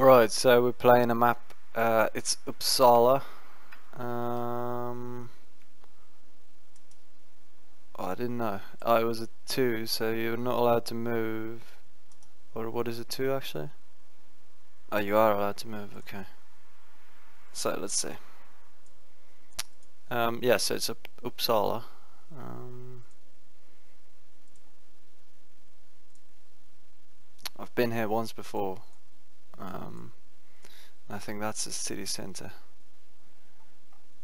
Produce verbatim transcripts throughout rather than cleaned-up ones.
Alright, so we're playing a map, uh, it's Uppsala. Um, oh, I didn't know. Oh, it was a two, so you're not allowed to move. Or what is a two actually? Oh, you are allowed to move, okay. So let's see. Um, yeah, so it's Uppsala. Um, I've been here once before. Um, I think that's the city center.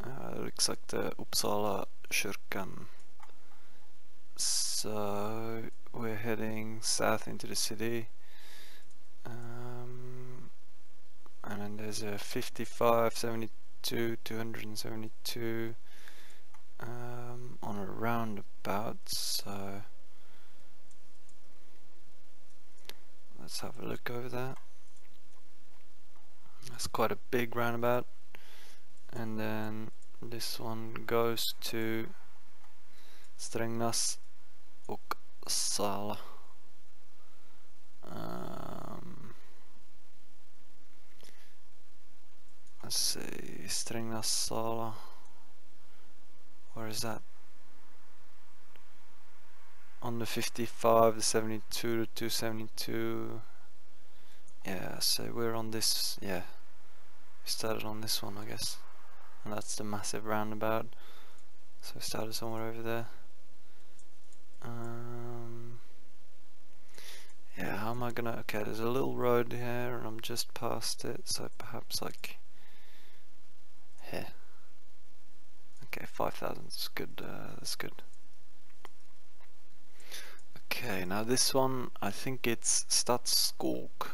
Uh, it looks like the Uppsala Shurkan. So we're heading south into the city, um, and then there's a fifty-five, seventy-two, two seventy-two um, on a roundabout. So let's have a look over that. That's quite a big roundabout, and then this one goes to Strängnäs och Uppsala. Um, let's see, Strängnäs, Sala. Where is that? On the fifty-five, the seventy-two, the two seventy-two. Yeah, so we're on this. Yeah, we started on this one, I guess, and that's the massive roundabout. So we started somewhere over there. Um, yeah, how am I gonna? Okay, there's a little road here, and I'm just past it. So perhaps like here. Okay, five thousand. That's good. Uh, that's good. Okay, now this one, I think it's Stadskyrka,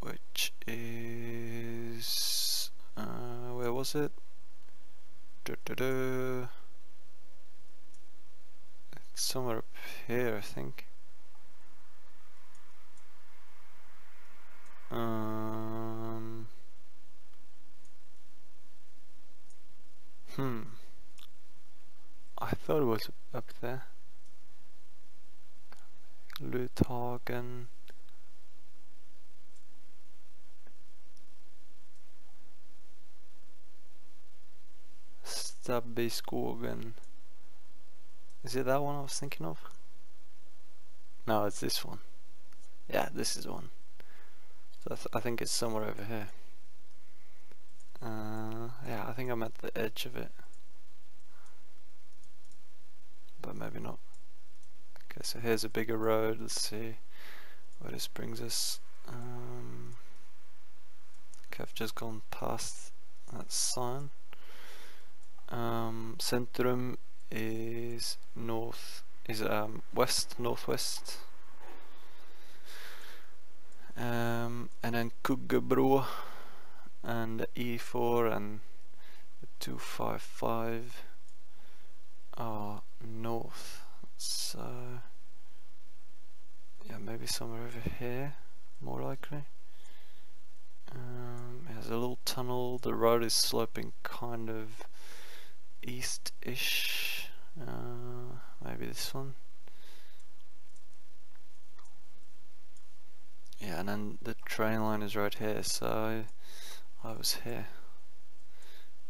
which is uh, where was it? Du -du -du. It's somewhere up here, I think. Um, hmm. I thought it was up there. Luthagen. Ekeby Skolan. Is it that one I was thinking of? No, it's this one. Yeah, this is one. So I, th I think it's somewhere over here. Uh, yeah, I think I'm at the edge of it, but maybe not. Okay, so here's a bigger road. Let's see where this brings us. Um, okay, I've just gone past that sign. Um, Centrum is north, is um, west, northwest, um, and then Kuggebrua and the E four and the two five five are north. So yeah, maybe somewhere over here, more likely. Um, it has a little tunnel. The road is sloping kind of east-ish, uh, maybe this one. Yeah, and then the train line is right here, so I was here,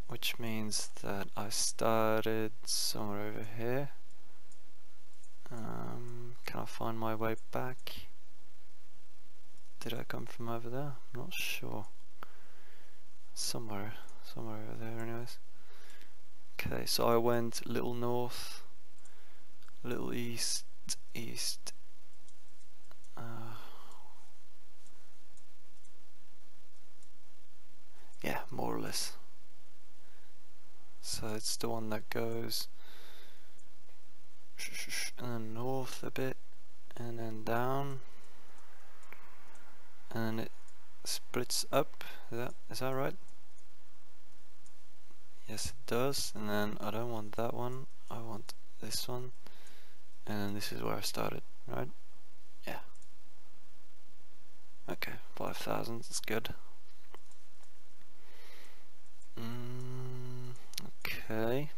which means that I started somewhere over here. Um, can I find my way back? Did I come from over there? I'm not sure. Somewhere, somewhere over there anyways. Okay, so I went little north, little east, east. Uh, yeah, more or less. So it's the one that goes and then north a bit, and then down, and then it splits up. Is that is that right? Yes, it does. And then I don't want that one, I want this one, and then this is where I started, right? Yeah. Okay, five thousand, that's good. Mm, okay,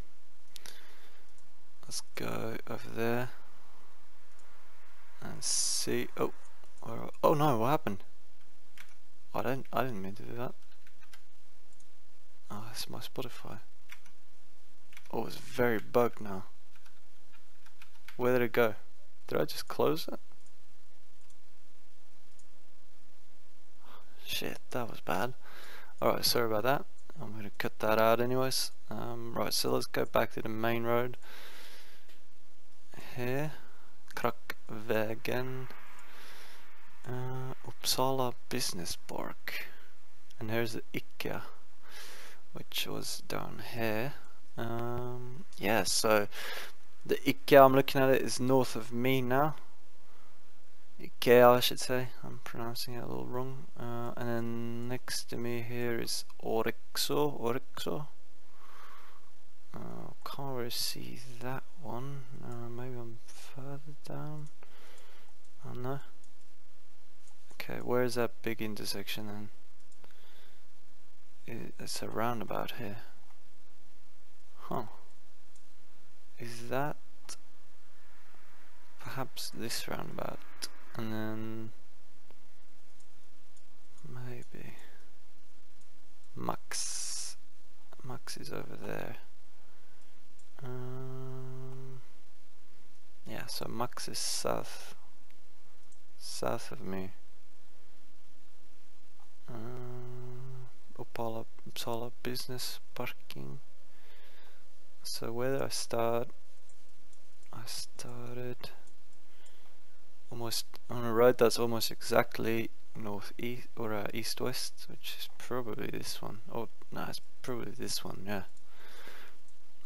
let's go over there and see. Oh, oh no, what happened? I don't, I didn't mean to do that. Oh, that's my Spotify. Oh, it's very bugged now. Where did it go? Did I just close it? Shit, that was bad. Alright, sorry about that. I'm gonna cut that out anyways. Um, right, so let's go back to the main road. Here. Krakvägen. Uh, Uppsala Business Park. And here's the IKEA, which was down here. Um, yeah, so the IKEA I'm looking at it is north of me now. IKEA I should say, I'm pronouncing it a little wrong. Uh, and then next to me here is Orixo, Orixo. Uh, can't really see that one. Uh, maybe I'm further down. I don't know. Okay, where is that big intersection then? It, it's a roundabout here. Huh. Is that perhaps this roundabout? And then maybe Max. Max is over there. Um, yeah, so Max is south, south of me. Um, Uppsala, Uppsala Business Parking. So where did I start? I started almost on a road that's almost exactly northeast or uh, east-west, which is probably this one. Oh no, it's probably this one, yeah.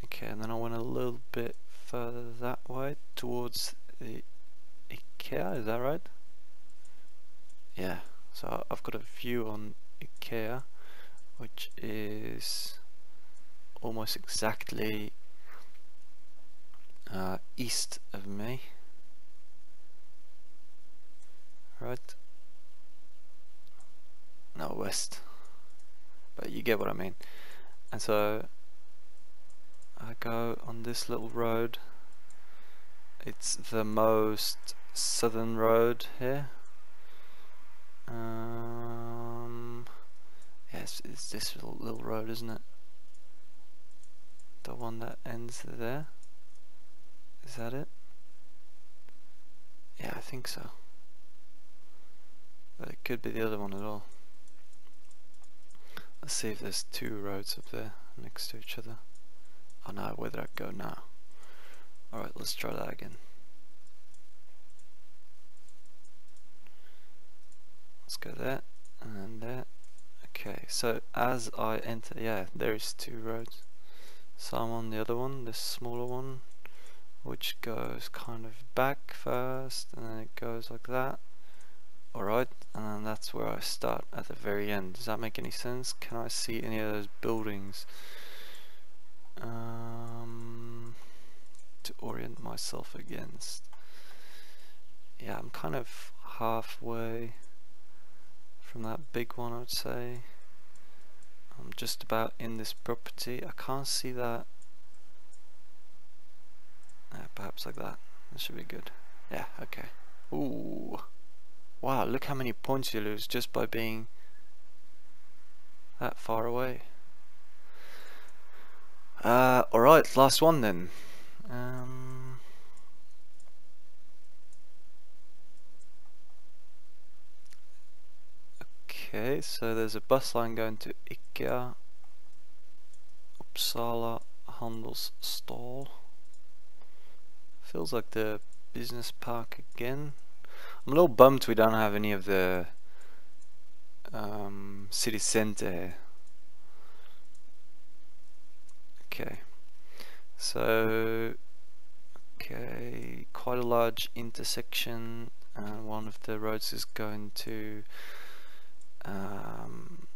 Okay, and then I went a little bit further that way towards the IKEA, is that right? Yeah, so I've got a view on IKEA, which is almost exactly uh, east of me. Right? No, west. But you get what I mean. And so I go on this little road. It's the most southern road here. Um, yes, yeah, it's this little, little road, isn't it? The one that ends there? Is that it? Yeah, I think so. But it could be the other one at all. Let's see if there's two roads up there next to each other. I don't know where I go now. Alright, let's try that again. Let's go there and there. Okay, so as I enter, yeah, there is two roads. So I'm on the other one, this smaller one, which goes kind of back first, and then it goes like that. Alright, and then that's where I start at the very end. Does that make any sense? Can I see any of those buildings? Um, to orient myself against. Yeah, I'm kind of halfway from that big one, I would say. I'm just about in this property. I can't see that. Yeah, perhaps like that. That should be good. Yeah, okay. Ooh. Wow, look how many points you lose just by being that far away. Uh, alright, last one then. Um, okay, so there's a bus line going to IKEA, Uppsala, Handelsstall. Feels like the business park again. I'm a little bummed we don't have any of the um, city centre here. Okay, so, okay, quite a large intersection, and one of the roads is going to um,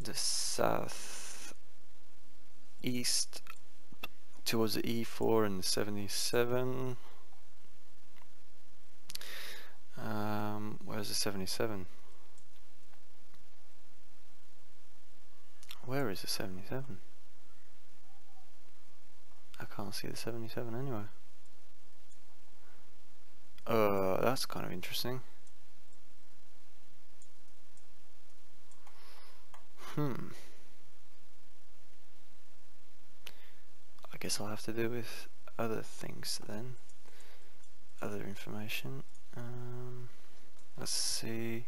the south east towards the E four and the seventy-seven. Um, where's the seventy-seven? Where is the seventy-seven? I can't see the seventy-seven anywhere. Uh, that's kind of interesting. Hmm. I guess I'll have to do with other things then. Other information. Um, let's see.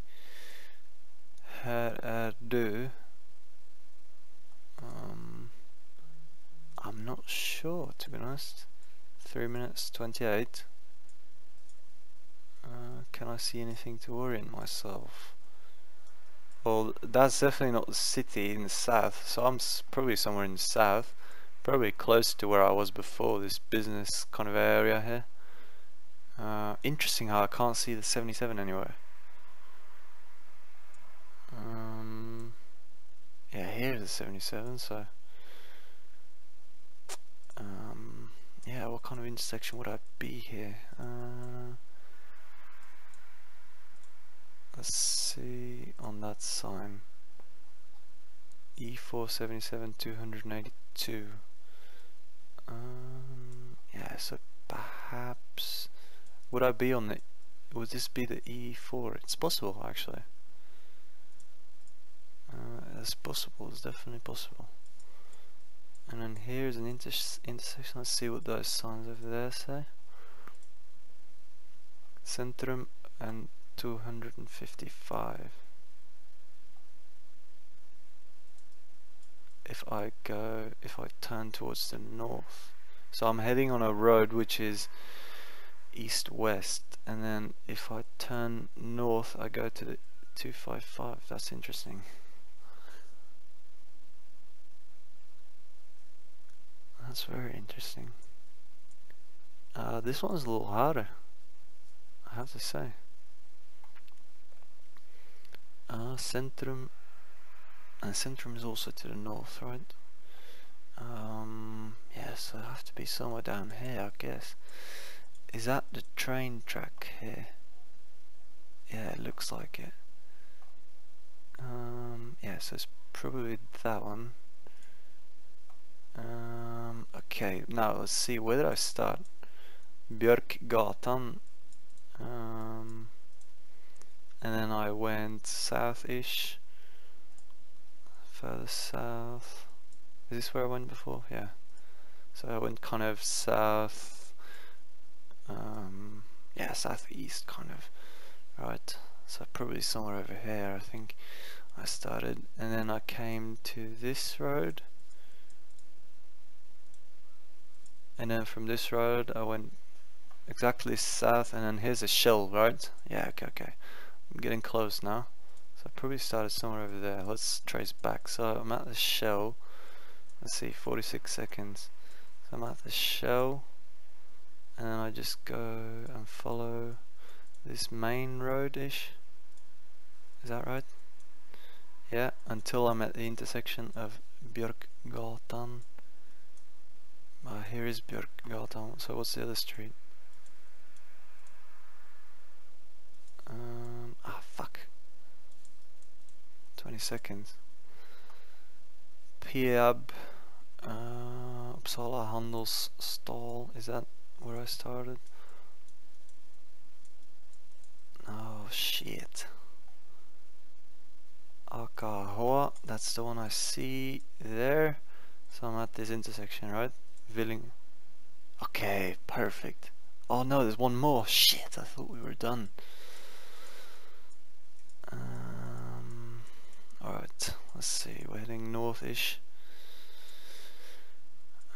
Här är du. Um, I'm not sure, to be honest. three minutes twenty-eight. Uh, can I see anything to orient myself? Well, that's definitely not the city in the south, so I'm s probably somewhere in the south. Probably close to where I was before, this business kind of area here. Uh, interesting how I can't see the seventy-seven anywhere. Um, yeah, here is the seventy-seven, so... Um, yeah, what kind of intersection would I be here? Uh, let's see, on that sign. E four seventy-seven two eighty-two. Um, yeah, so perhaps... Would I be on the... Would this be the E four? It's possible, actually. Uh, it's possible, it's definitely possible. And then here's an inter intersection. Let's see what those signs over there say. Centrum and two hundred fifty-five. If I go... If I turn towards the north. So I'm heading on a road which is... east-west, and then if I turn north I go to the two fifty-five. That's interesting. That's very interesting. Uh, this one's a little harder, I have to say. Uh, Centrum, and Centrum is also to the north, right? Um, yes, I have to be somewhere down here, I guess. Is that the train track here? Yeah, it looks like it. Um, yeah, so it's probably that one. Um, okay, now let's see, where did I start? Björkgatan. Um, and then I went south-ish. Further south. Is this where I went before? Yeah. So I went kind of south... Um, yeah, southeast kind of, right? So probably somewhere over here, I think I started, and then I came to this road, and then from this road I went exactly south, and then here's a shell, right? Yeah, okay, okay. I'm getting close now, so I probably started somewhere over there. Let's trace back. So I'm at the shell. Let's see, forty-six seconds. So I'm at the shell. And then I just go and follow this main road-ish, is that right? Yeah, until I'm at the intersection of Björkgatan. Uh, here is Björkgatan, so what's the other street? Um, ah, fuck. twenty seconds. Peab, uh, Uppsala, Handelsstall, is that where I started? Oh shit. Akahua, that's the one I see there. So I'm at this intersection, right? Villing. Okay, perfect. Oh no, there's one more. Shit, I thought we were done. Um, Alright, let's see. We're heading north-ish.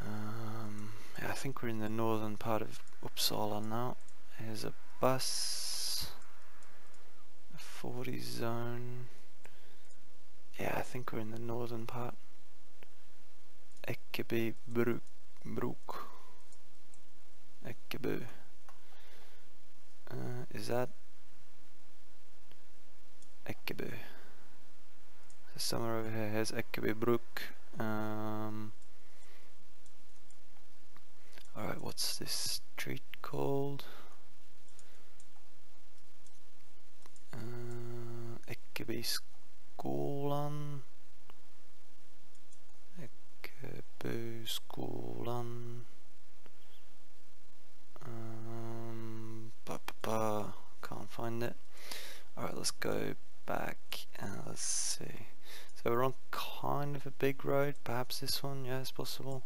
Um, I think we're in the northern part of Uppsala now. Here's a bus, a forty zone. Yeah, I think we're in the northern part. Ekeby bruk, bruk. Ekeby. Uh, is that Ekeby? So somewhere over here. Here's Ekeby bruk. Um, Alright, what's this street called? Uh, Ekeby Skolan. Ekeby Skolan. Um, ba ba ba. Can't find it. Alright, let's go back and let's see. So we're on kind of a big road, perhaps this one, yeah, it's possible.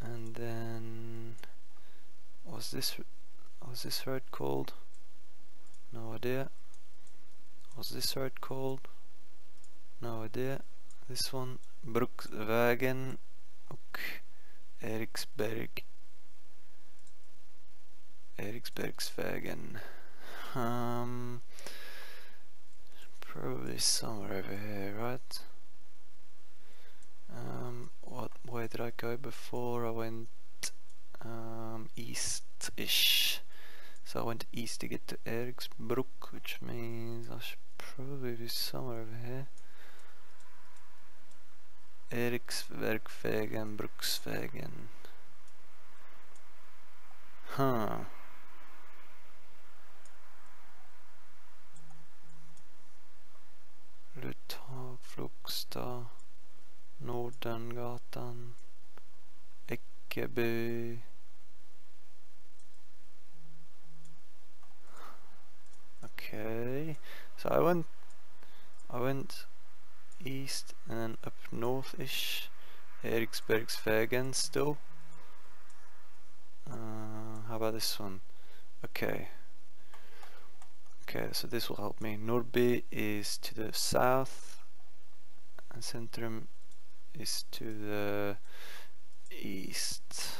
And then was this was this road called? No idea. Was this road called? No idea. This one, Bruksvägen och Eriksberg. Eriksbergsvägen. Um, probably somewhere over here, right? Um, what way did I go before? I went um, east-ish. So I went east to get to Eriksbruck, which means I should probably be somewhere over here. Eriksbergsvägen, Bruksvägen. Huh. Lutagflogstad, Nordangatan, Ekeby. Okay, so I went, I went east and then up north-ish. Eriksbergsvägen still. Uh, how about this one? Okay. Okay, so this will help me. Norby is to the south, and Centrum is to the east.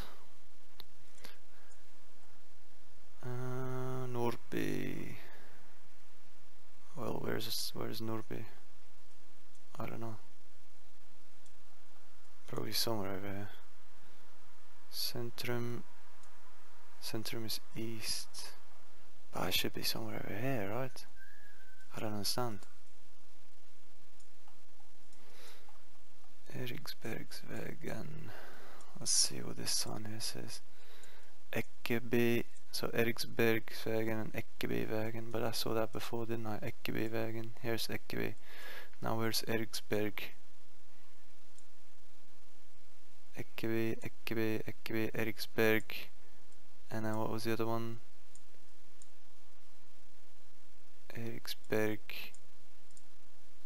Uh, Norby. Well, where's this, where's Norby? I don't know. Probably somewhere over here. Centrum. Centrum is east. But I should be somewhere over here, right? I don't understand. Eriksbergsvägen. Let's see what this sign here says. Ekeby. So Eriksbergsvägen and Ekebyvägen, but I saw that before, didn't I? Ekebyvägen. Here's Ekeby. Now where's Eriksberg? Ekeby, Ekeby, Ekeby, Eriksberg. And then what was the other one? Eriksberg.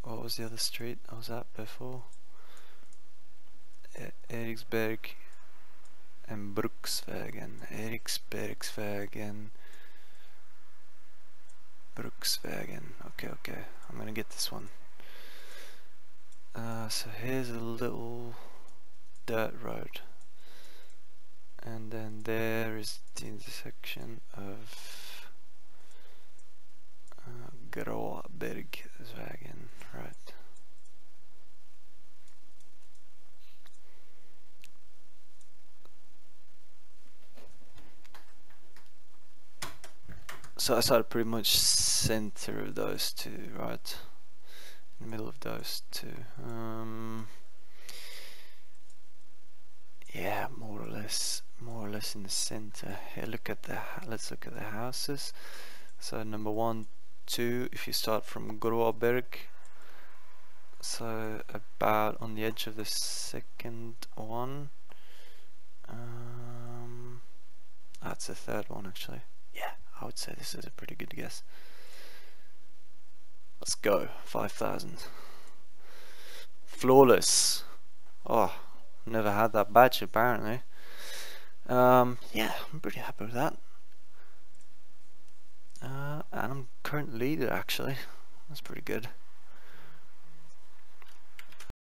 What was the other street? I was at before. E Eriksberg and Bruksvägen. Eriksbergsvägen. Bruksvägen. Okay, okay. I'm gonna get this one. Uh, so here's a little dirt road. And then there is the intersection of uh, Krakvägen, right? So I started pretty much center of those two, right? In the middle of those two. Um, yeah, more or less, more or less in the center. Here, look at the. Let's look at the houses. So number one, two. If you start from Krakvägen, so about on the edge of the second one. Um, that's the third one, actually. Yeah, I would say this is a pretty good guess. Let's go, five thousand. Flawless. Oh, never had that badge apparently. Um, yeah, I'm pretty happy with that. Uh, and I'm current leader actually. That's pretty good.